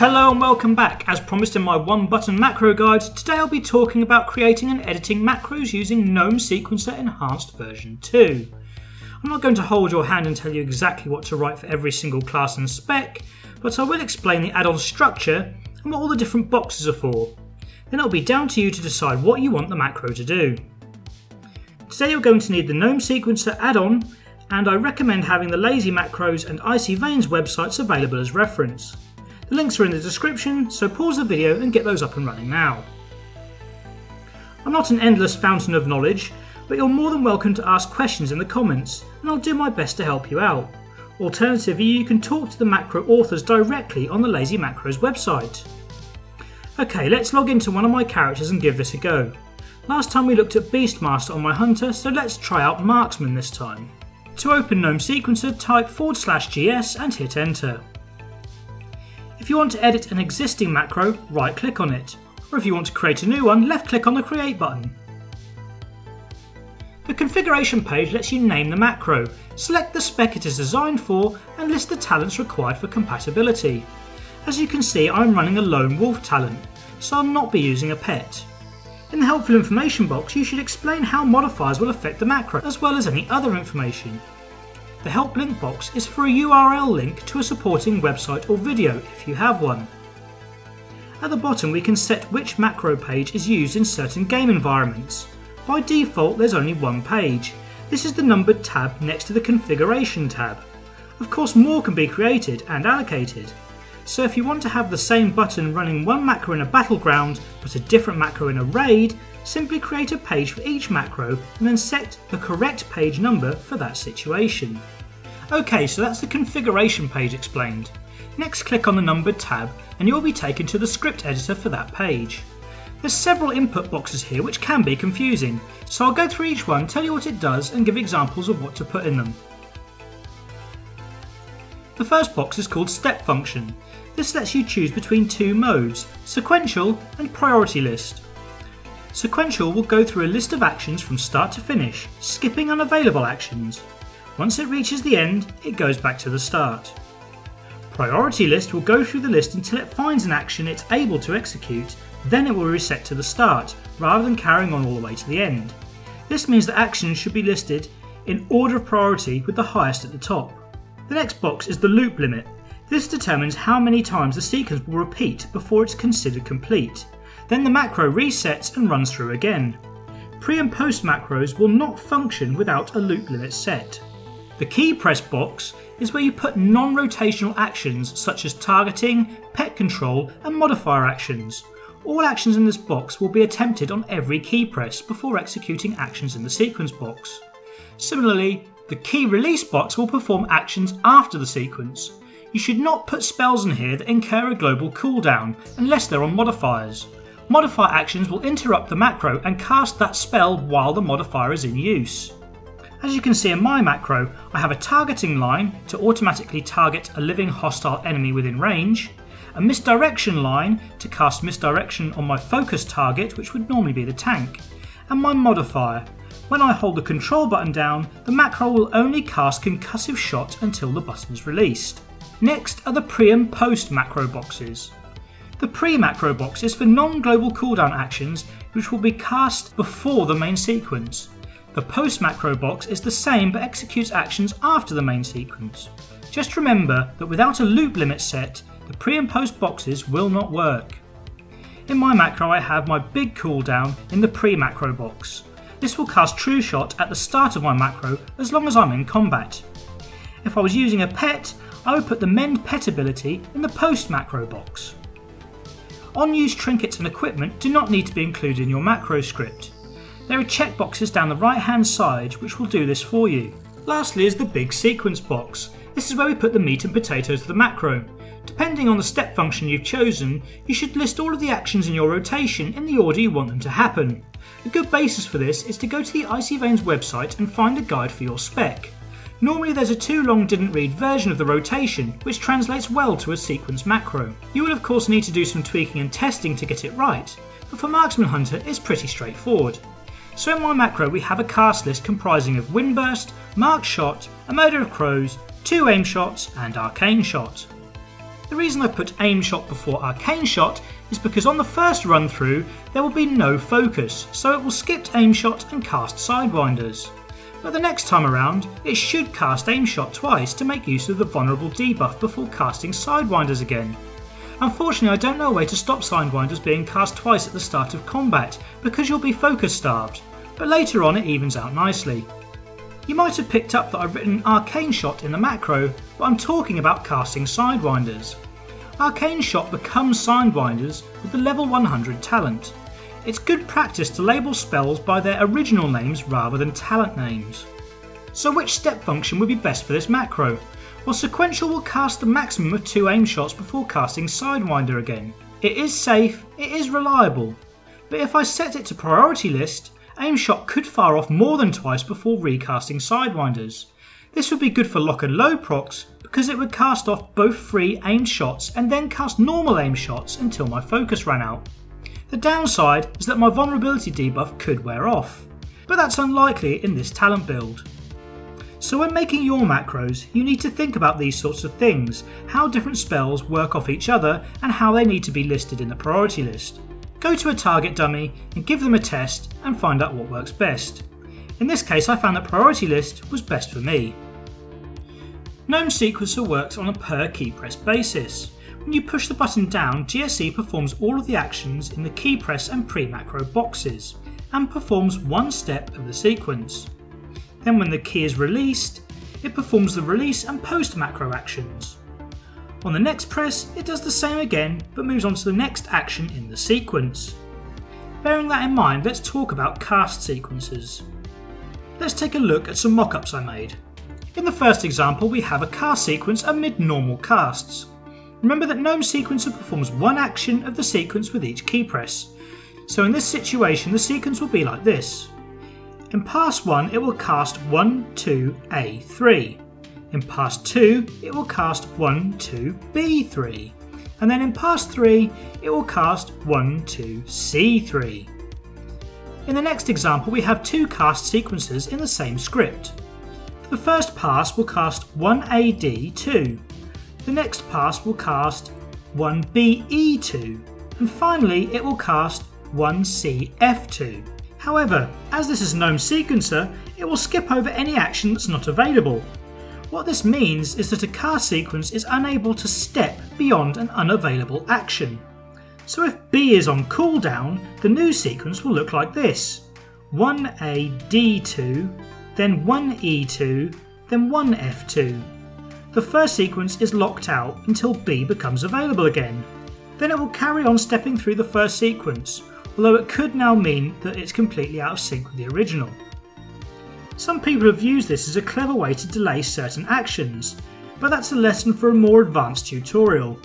Hello and welcome back. As promised in my one button macro guide, today I'll be talking about creating and editing macros using Gnome Sequencer Enhanced version 2. I'm not going to hold your hand and tell you exactly what to write for every single class and spec, but I will explain the add-on structure and what all the different boxes are for. Then it'll be down to you to decide what you want the macro to do. Today you're going to need the Gnome Sequencer add-on, and I recommend having the Lazy Macros and Icy Veins websites available as reference. The links are in the description, so pause the video and get those up and running now. I'm not an endless fountain of knowledge, but you're more than welcome to ask questions in the comments, and I'll do my best to help you out. Alternatively, you can talk to the macro authors directly on the Lazy Macros website. Okay, let's log into one of my characters and give this a go. Last time we looked at Beastmaster on my Hunter, so let's try out Marksman this time. To open Gnome Sequencer, type /gs and hit enter. If you want to edit an existing macro, right click on it, or if you want to create a new one, left click on the create button. The configuration page lets you name the macro, select the spec it is designed for, and list the talents required for compatibility. As you can see, I'm running a Lone Wolf talent, so I'll not be using a pet. In the helpful information box, you should explain how modifiers will affect the macro, as well as any other information. The help link box is for a URL link to a supporting website or video if you have one. At the bottom we can set which macro page is used in certain game environments. By default there's only one page. This is the numbered tab next to the configuration tab. Of course more can be created and allocated. So if you want to have the same button running one macro in a battleground but a different macro in a raid, simply create a page for each macro and then set the correct page number for that situation. Okay, so that's the configuration page explained. Next click on the numbered tab and you'll be taken to the script editor for that page. There's several input boxes here which can be confusing, so I'll go through each one, tell you what it does and give examples of what to put in them. The first box is called Step Function. This lets you choose between two modes, Sequential and Priority List. Sequential will go through a list of actions from start to finish, skipping unavailable actions. Once it reaches the end, it goes back to the start. Priority List will go through the list until it finds an action it's able to execute, then it will reset to the start, rather than carrying on all the way to the end. This means that actions should be listed in order of priority with the highest at the top. The next box is the Loop Limit. This determines how many times the sequence will repeat before it's considered complete. Then the macro resets and runs through again. Pre and post macros will not function without a loop limit set. The key press box is where you put non-rotational actions such as targeting, pet control and modifier actions. All actions in this box will be attempted on every key press before executing actions in the sequence box. Similarly, the key release box will perform actions after the sequence. You should not put spells in here that incur a global cooldown unless they're on modifiers. Modifier actions will interrupt the macro and cast that spell while the modifier is in use. As you can see in my macro, I have a targeting line to automatically target a living hostile enemy within range, a misdirection line to cast misdirection on my focus target, which would normally be the tank, and my modifier. When I hold the control button down, the macro will only cast Concussive Shot until the button is released. Next are the pre and post macro boxes. The pre-macro box is for non-global cooldown actions which will be cast before the main sequence. The post-macro box is the same but executes actions after the main sequence. Just remember that without a loop limit set, the pre and post boxes will not work. In my macro I have my big cooldown in the pre-macro box. This will cast True Shot at the start of my macro as long as I'm in combat. If I was using a pet, I would put the Mend Pet ability in the post-macro box. Unused trinkets and equipment do not need to be included in your macro script. There are checkboxes down the right hand side which will do this for you. Lastly is the big sequence box. This is where we put the meat and potatoes of the macro. Depending on the step function you've chosen, you should list all of the actions in your rotation in the order you want them to happen. A good basis for this is to go to the Icy Veins website and find a guide for your spec. Normally there's a too long didn't read version of the rotation, which translates well to a sequence macro. You will of course need to do some tweaking and testing to get it right, but for Marksman Hunter it's pretty straightforward. So in my macro we have a cast list comprising of Windburst, Marked Shot, A Murder of Crows, 2 Aim Shots and Arcane Shot. The reason I put Aim Shot before Arcane Shot is because on the first run through there will be no focus, so it will skip Aim Shot and cast Sidewinders. But the next time around, it should cast Aim Shot twice to make use of the vulnerable debuff before casting Sidewinders again. Unfortunately, I don't know a way to stop Sidewinders being cast twice at the start of combat, because you'll be focus starved, but later on it evens out nicely. You might have picked up that I've written Arcane Shot in the macro, but I'm talking about casting Sidewinders. Arcane Shot becomes Sidewinders with the level 100 talent. It's good practice to label spells by their original names rather than talent names. So which step function would be best for this macro? Well, Sequential will cast the maximum of 2 aim shots before casting Sidewinder again. It is safe, it is reliable, but if I set it to priority list, Aim Shot could fire off more than twice before recasting Sidewinders. This would be good for Lock and Load procs because it would cast off both free aim shots and then cast normal aim shots until my focus ran out. The downside is that my vulnerability debuff could wear off, but that's unlikely in this talent build. So when making your macros, you need to think about these sorts of things, how different spells work off each other and how they need to be listed in the priority list. Go to a target dummy and give them a test and find out what works best. In this case, I found that priority list was best for me. Gnome Sequencer works on a per key press basis. When you push the button down, GSE performs all of the actions in the key press and pre-macro boxes, and performs one step of the sequence. Then when the key is released, it performs the release and post-macro actions. On the next press, it does the same again, but moves on to the next action in the sequence. Bearing that in mind, let's talk about cast sequences. Let's take a look at some mock-ups I made. In the first example, we have a cast sequence amid normal casts. Remember that Gnome Sequencer performs one action of the sequence with each key press. So in this situation, the sequence will be like this. In pass 1, it will cast 1, 2, A, 3. In pass 2, it will cast 1, 2, B, 3. And then in pass 3, it will cast 1, 2, C, 3. In the next example, we have two cast sequences in the same script. The first pass will cast 1, A, D, 2. The next pass will cast 1BE2, and finally it will cast 1CF2. However, as this is Gnome Sequencer, it will skip over any action that's not available. What this means is that a cast sequence is unable to step beyond an unavailable action. So if B is on cooldown, the new sequence will look like this. 1AD2, then 1E2, then 1F2. The first sequence is locked out until B becomes available again. Then it will carry on stepping through the first sequence, although it could now mean that it's completely out of sync with the original. Some people have used this as a clever way to delay certain actions, but that's a lesson for a more advanced tutorial.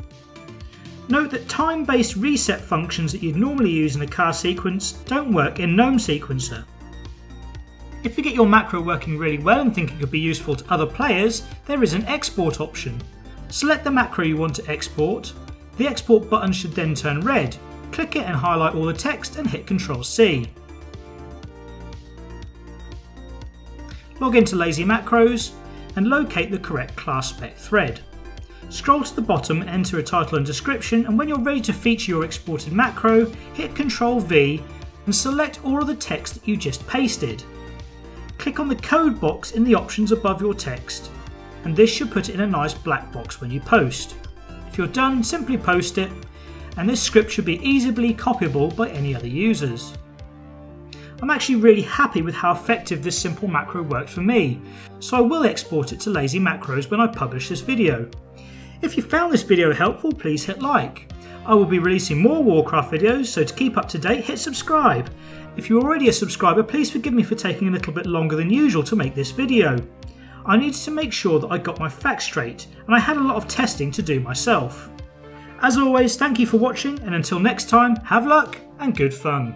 Note that time-based reset functions that you'd normally use in a cast sequence don't work in Gnome Sequencer. If you get your macro working really well and think it could be useful to other players, there is an export option. Select the macro you want to export. The export button should then turn red. Click it and highlight all the text and hit Ctrl+C. Log into Lazy Macros and locate the correct class spec thread. Scroll to the bottom, enter a title and description, and when you're ready to feature your exported macro, hit Ctrl+V and select all of the text that you just pasted. Click on the code box in the options above your text, and this should put it in a nice black box when you post. If you're done, simply post it, and this script should be easily copyable by any other users. I'm actually really happy with how effective this simple macro worked for me, so I will export it to Lazy Macros when I publish this video. If you found this video helpful, please hit like. I will be releasing more Warcraft videos, so to keep up to date, hit subscribe. If you're already a subscriber, please forgive me for taking a little bit longer than usual to make this video. I needed to make sure that I got my facts straight, and I had a lot of testing to do myself. As always, thank you for watching, and until next time, have luck and good fun.